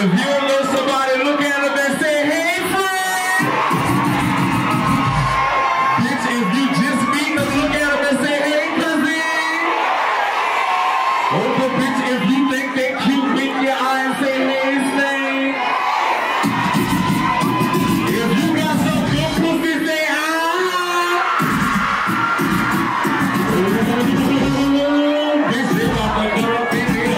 if you know somebody, look at them and say, hey, friend! Bitch, if you just meet them, look at them and say, hey, cousin! Oh, but bitch, if you think they cute, wink your eye and say, hey, slang! If you got some good pussy, say, ah! Bitch, they about to go up in here.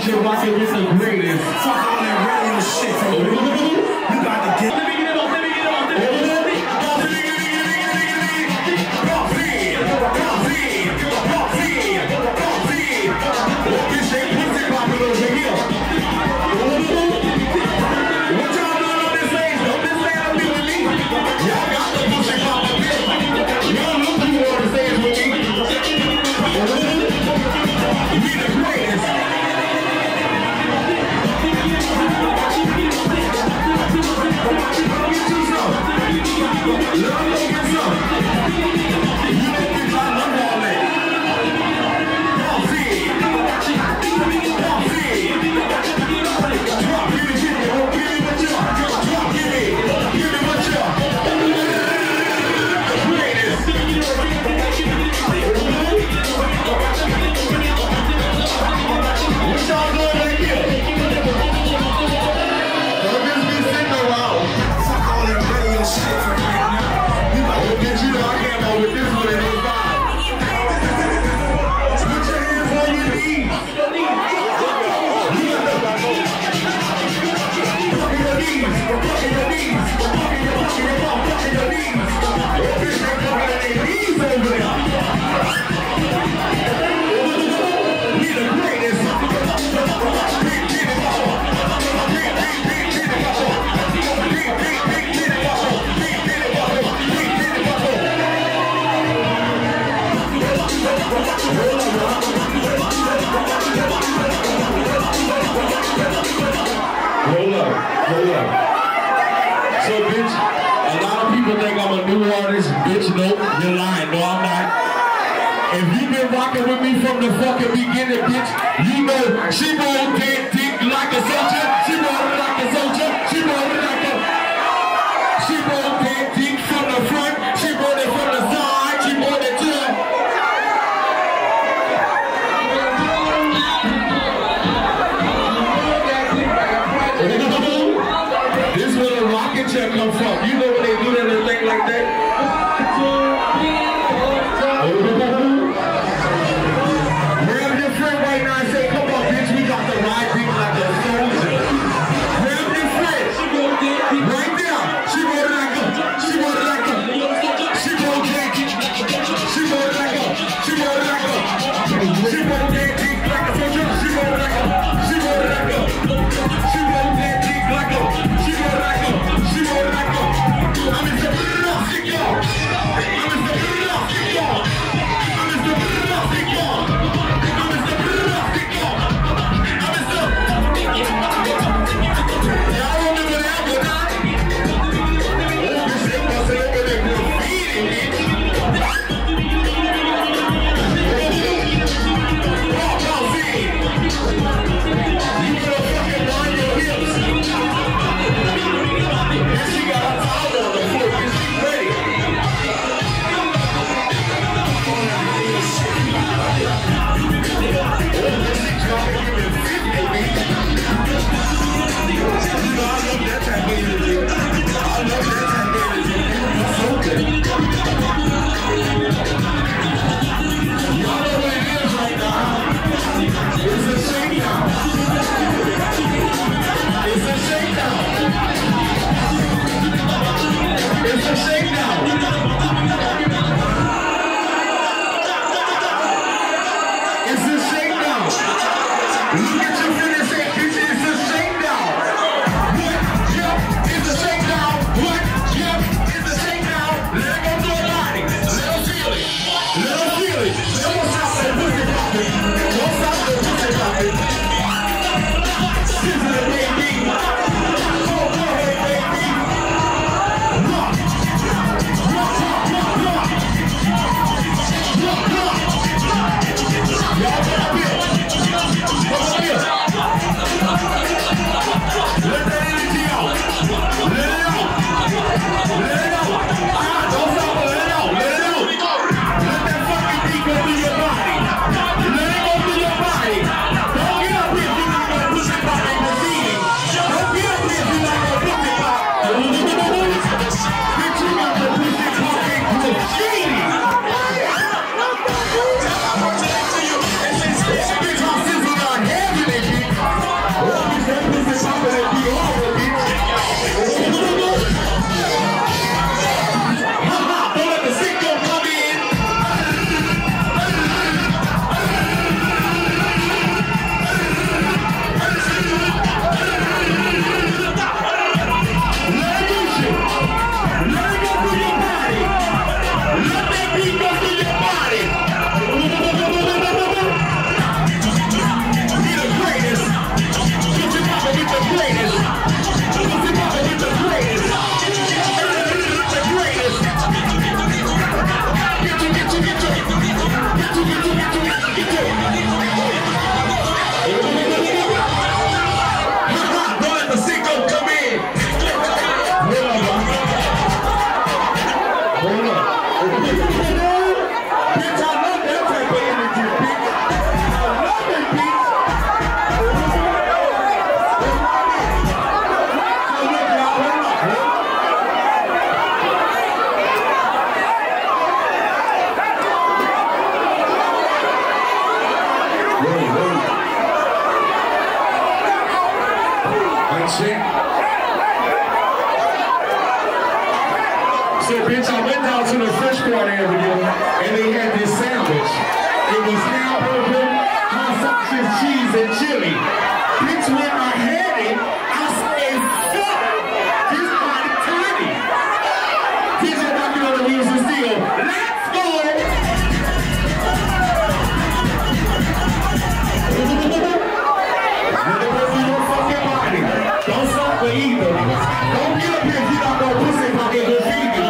You're rocking with the greatest. Fuck all that random shit. You got to get. Let me get it on. Let me get it on. Let me get it on. Let me get it on. Coffee, coffee, coffee, coffee. This shit pussy popping over here. What y'all doing on this stage? Don't this man be with me. Y'all got the pussy popping here. Y'all look you on the stage with me. We the greatest. So bitch, a lot of people think I'm a new artist. Bitch, nope, you're lying. No, I'm not. If you've been rocking with me from the fucking beginning, bitch, you know she won't get dick like a soldier. She won't like a soldier. She won't like a... She won't get dick from the front. She won't it from the side. She won't it to... Check come from. You know when they do that little thing like that? Grab your friend right now and say, come on, bitch, we got to ride people like a soldier. Grab your friend. Said, bitch, I went down to the Fresh Court Avenue and they had this sandwich. It was now open, hot sausage, cheese, and chili. Bitch, when I had it, I said, fuck, this body tiny. Here's your documentary we used to steal. Let's go! When there wasn't no fucking body, don't suck for either. Don't get up here if you don't know pussy fucking good vegan.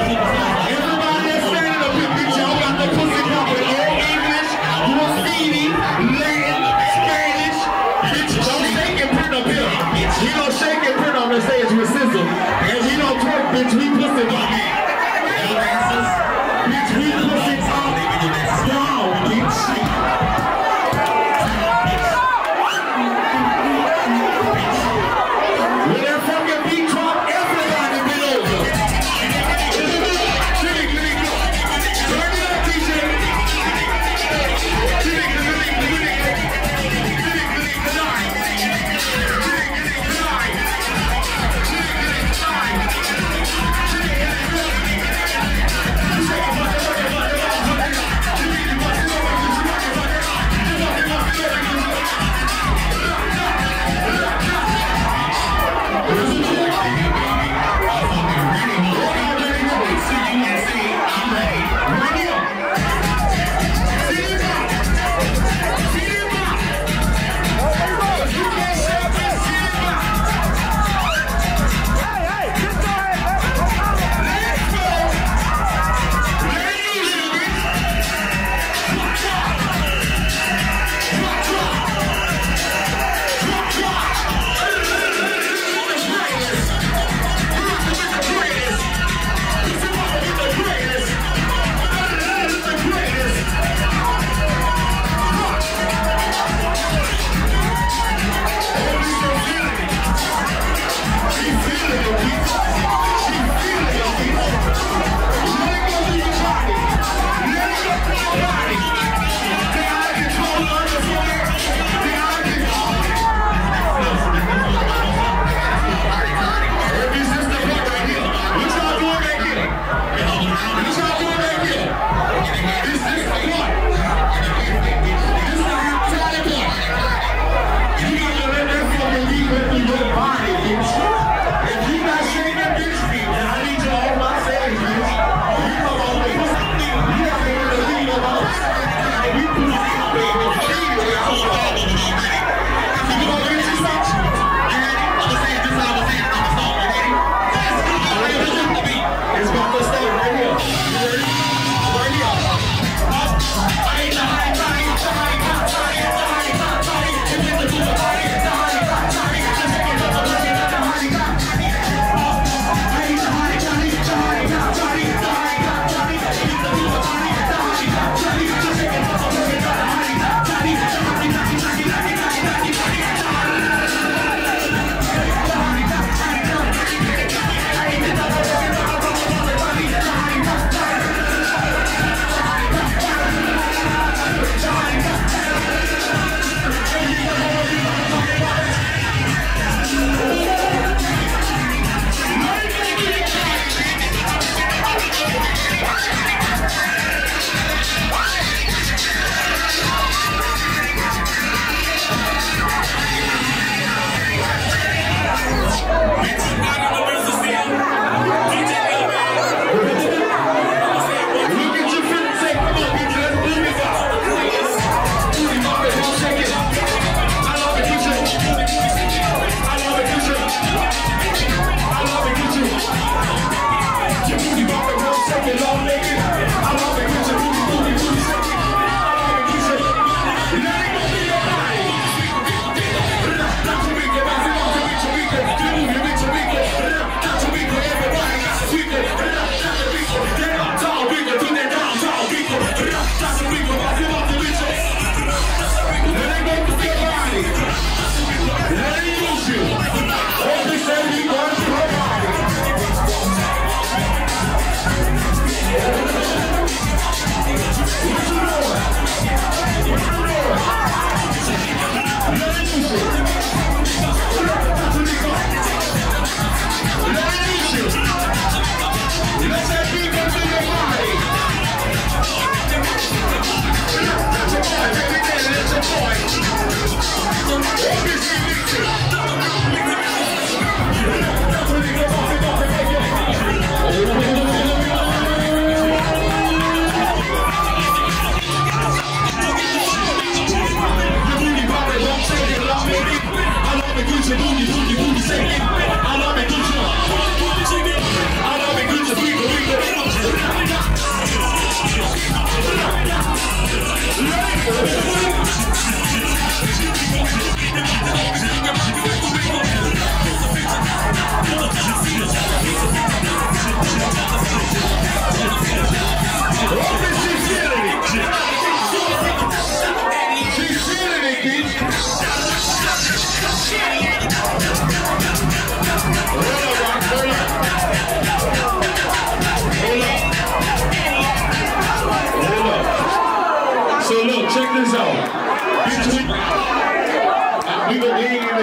We don't shake and print on the stage with sizzle. And we don't twerk, bitch, we pussy down. Bitch, we pussy down. Down, bitch. When that fucking beat drop, everybody been over. Turn it up, DJ.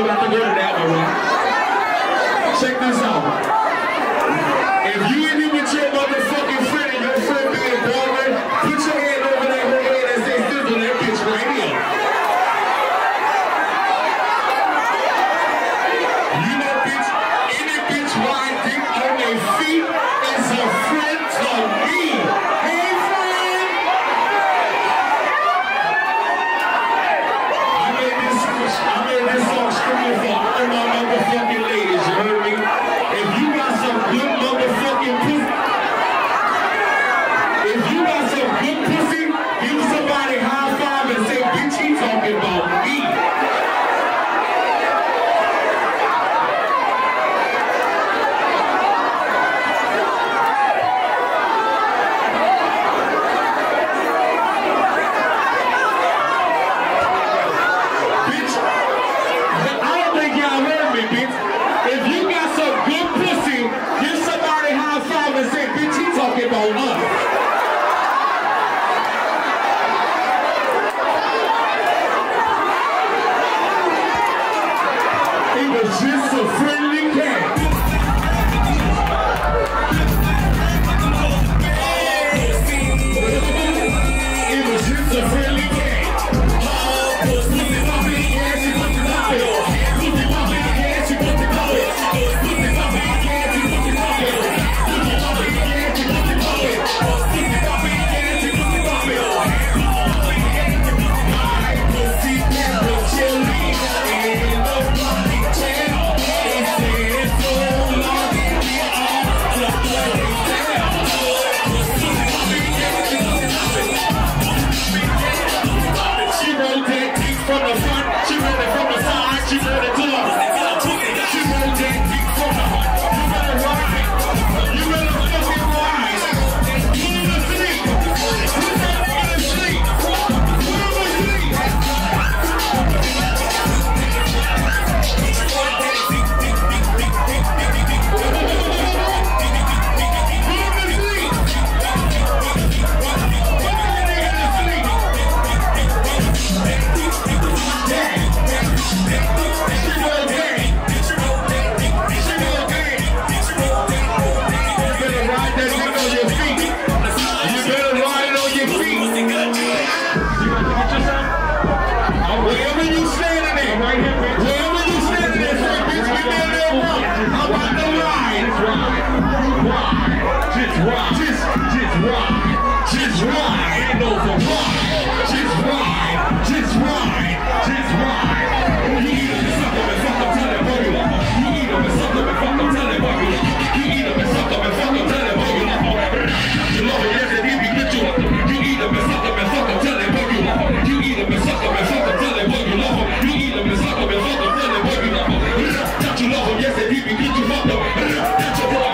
probably got to go to that one, right? Check this out. If you in here with your motherfucking friend and your friend being boring, put your hand over that nigga head and say, sizzle that bitch right here. You know, bitch, any bitch riding on their feet is a friend to me. Hey, friend! I made this song screaming for all my motherfucking ladies, you heard me? If you got some good motherfucking pussy, give somebody a high five and say, bitch, he talking about me. That's your boy,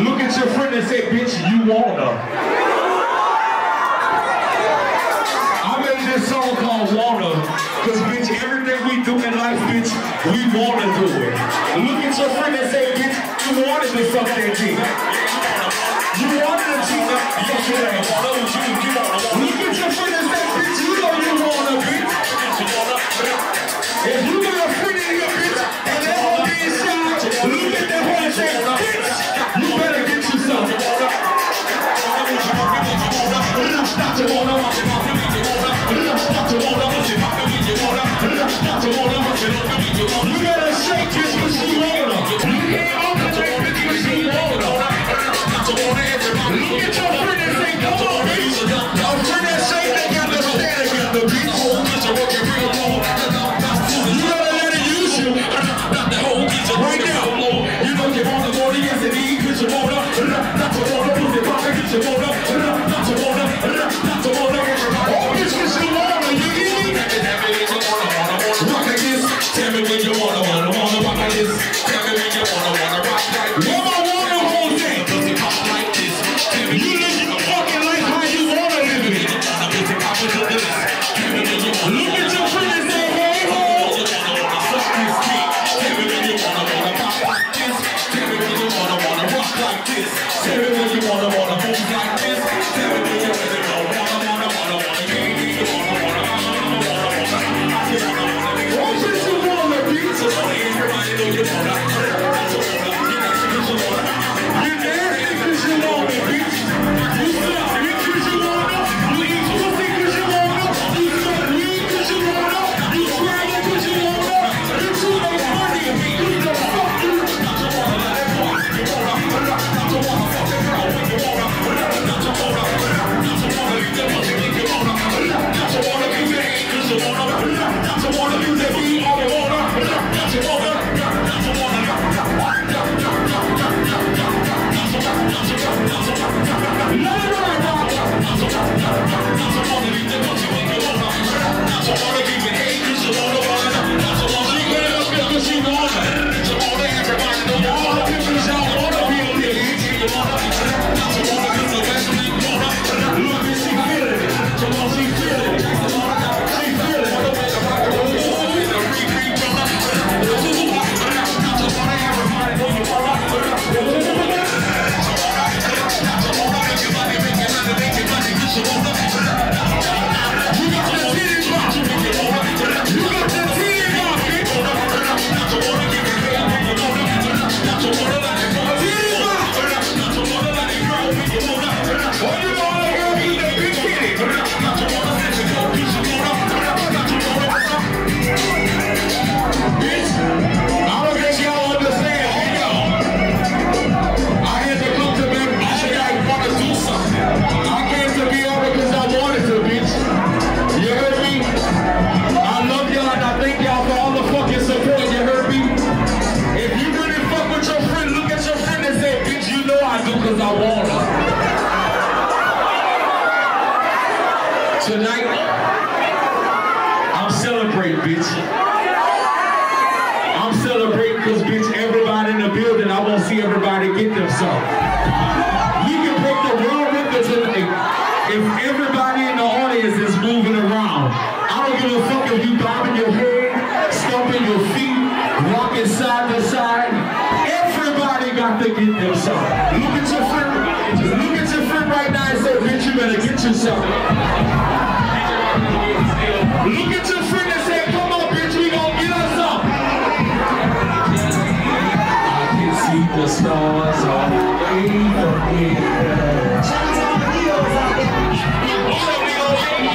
Look at your friend and say, bitch, you wanna. I made this song called Wanna, cause bitch, everything we do in life, bitch, we wanna do it. Look at your friend and say, bitch, you wanna do something, G. You wanna do something, yes, you ain't wanna, you wanna. Look at your friend and say, bitch, you know you wanna, bitch. If you got a friend in here, bitch, and that whole being shot, look at that one and say, bitch, you better get yourself. You better shake this machine water. You can't open this machine water. Look at your friend and say, come on, bitch. Your friend and say they got the stand against the beat. You better let it use you. Right now, you don't give on the morning as it is. Get your water, not your water, put your pocket, get your water, not your water, not your water. Oh, bitch, get your water, you need me. Rock against, tell me when you wanna. yourself. You can break the world record today if everybody in the audience is moving around. I don't give a fuck if you bobbing your head, stomping your feet, walking side to side. Everybody got to get themselves. Look at your friend. Just look at your friend right now and say, bitch, you better get yourself. Look at your friend and say, come on, bitch, we gon' get us up. I can see the stars all the way from here. Shout out to the heels out there. Oh, na, na, na.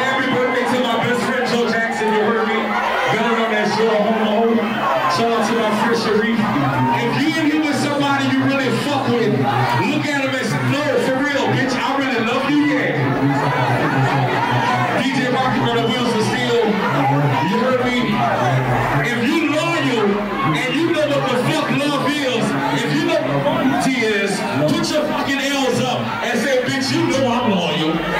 Happy birthday to my best friend, Jose. Sharif, and give you with somebody you really fuck with. Look at him and say, no, for real, bitch, I really love you, yeah. DJ Rocky from the Wheels of Steel, you heard me? If you loyal and you know what the fuck love is, if you know what loyalty is, put your fucking L's up and say, bitch, you know I'm loyal.